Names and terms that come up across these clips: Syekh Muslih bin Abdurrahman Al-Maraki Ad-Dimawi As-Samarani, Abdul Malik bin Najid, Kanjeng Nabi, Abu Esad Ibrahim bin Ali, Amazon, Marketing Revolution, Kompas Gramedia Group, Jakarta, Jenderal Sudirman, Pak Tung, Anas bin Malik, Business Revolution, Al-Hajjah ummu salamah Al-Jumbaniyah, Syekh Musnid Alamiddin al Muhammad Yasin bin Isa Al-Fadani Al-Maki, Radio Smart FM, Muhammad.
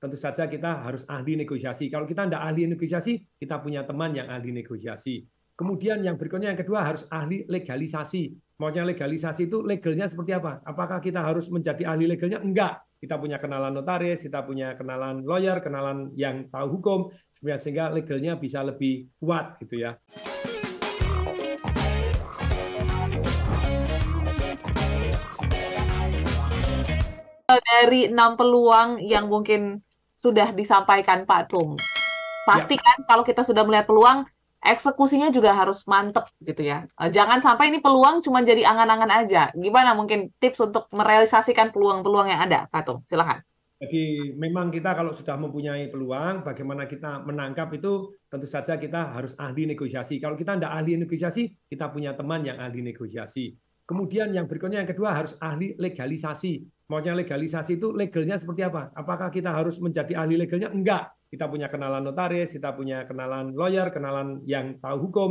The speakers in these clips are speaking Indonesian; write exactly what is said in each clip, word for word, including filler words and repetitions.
tentu saja kita harus ahli negosiasi. Kalau kita tidak ahli negosiasi, kita punya teman yang ahli negosiasi. Kemudian yang berikutnya, yang kedua, harus ahli legalisasi. Maunya legalisasi itu legalnya seperti apa? Apakah kita harus menjadi ahli legalnya? Enggak. Kita punya kenalan notaris, kita punya kenalan lawyer, kenalan yang tahu hukum, sehingga legalnya bisa lebih kuat, gitu ya. Dari enam peluang yang mungkin sudah disampaikan Pak Tung, pastikan ya, kalau kita sudah melihat peluang, eksekusinya juga harus mantep gitu ya. Jangan sampai ini peluang cuma jadi angan-angan aja. Gimana mungkin tips untuk merealisasikan peluang-peluang yang ada, Pak Tung? Silahkan. Jadi memang kita kalau sudah mempunyai peluang, bagaimana kita menangkap itu, tentu saja kita harus ahli negosiasi. Kalau kita tidak ahli negosiasi, kita punya teman yang ahli negosiasi. Kemudian yang berikutnya, yang kedua, harus ahli legalisasi. Maunya legalisasi itu legalnya seperti apa? Apakah kita harus menjadi ahli legalnya? Enggak. Kita punya kenalan notaris, kita punya kenalan lawyer, kenalan yang tahu hukum,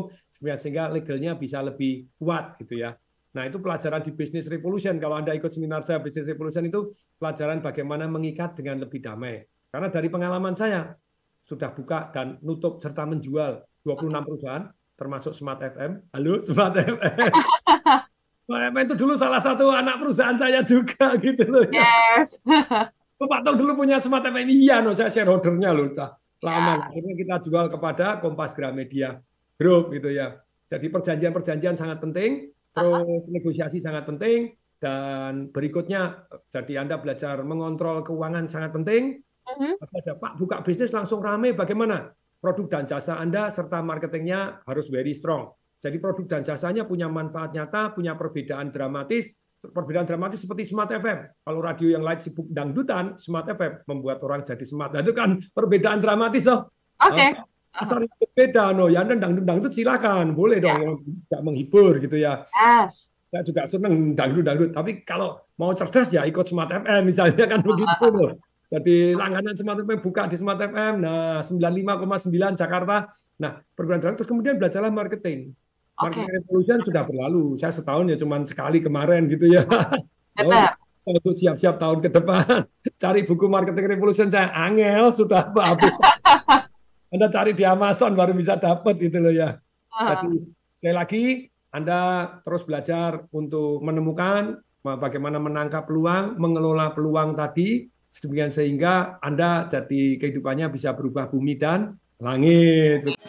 sehingga legalnya bisa lebih kuat, gitu ya. Nah, itu pelajaran di Business Revolution. Kalau Anda ikut seminar saya Business Revolution, itu pelajaran bagaimana mengikat dengan lebih damai. Karena dari pengalaman saya, sudah buka dan nutup serta menjual dua puluh enam perusahaan, termasuk Smart F M. Halo, Smart F M. Itu dulu salah satu anak perusahaan saya juga gitu loh. Yes. Pak Tung dulu punya Smart F M. Iya, no, saya shareholdernya loh. Lama. Akhirnya kita jual kepada Kompas Gramedia Group gitu ya. Jadi perjanjian-perjanjian sangat penting, terus negosiasi sangat penting, dan berikutnya jadi Anda belajar mengontrol keuangan sangat penting. Ada Pak buka bisnis langsung rame, bagaimana produk dan jasa Anda serta marketingnya harus very strong. Jadi produk dan jasanya punya manfaat nyata, punya perbedaan dramatis. Perbedaan dramatis seperti Smart F M. Kalau radio yang lain sibuk dangdutan, Smart F M membuat orang jadi smart. Nah, itu kan perbedaan dramatis loh. Oke. Okay. Asal itu beda, no. Ya, Anda dangdut-dangdut silakan, boleh dong. Yeah. Tidak menghibur gitu ya. Yes. Saya juga seneng dangdut-dangdut. Tapi kalau mau cerdas ya ikut Smart F M misalnya kan begitu loh. Jadi langganan Smart F M, buka di Smart F M. Nah, sembilan puluh lima koma sembilan Jakarta. Nah, perbedaan dramatis. Terus kemudian belajarlah marketing. Marketing okay. Revolution sudah berlalu. Saya setahun ya cuman sekali kemarin gitu ya. Saya untuk siap-siap tahun ke depan. Cari buku Marketing Revolution saya angel sudah habis. Anda cari di Amazon baru bisa dapat gitu loh ya. Jadi sekali lagi Anda terus belajar untuk menemukan bagaimana menangkap peluang, mengelola peluang tadi, sedemikian sehingga Anda jadi kehidupannya bisa berubah bumi dan langit.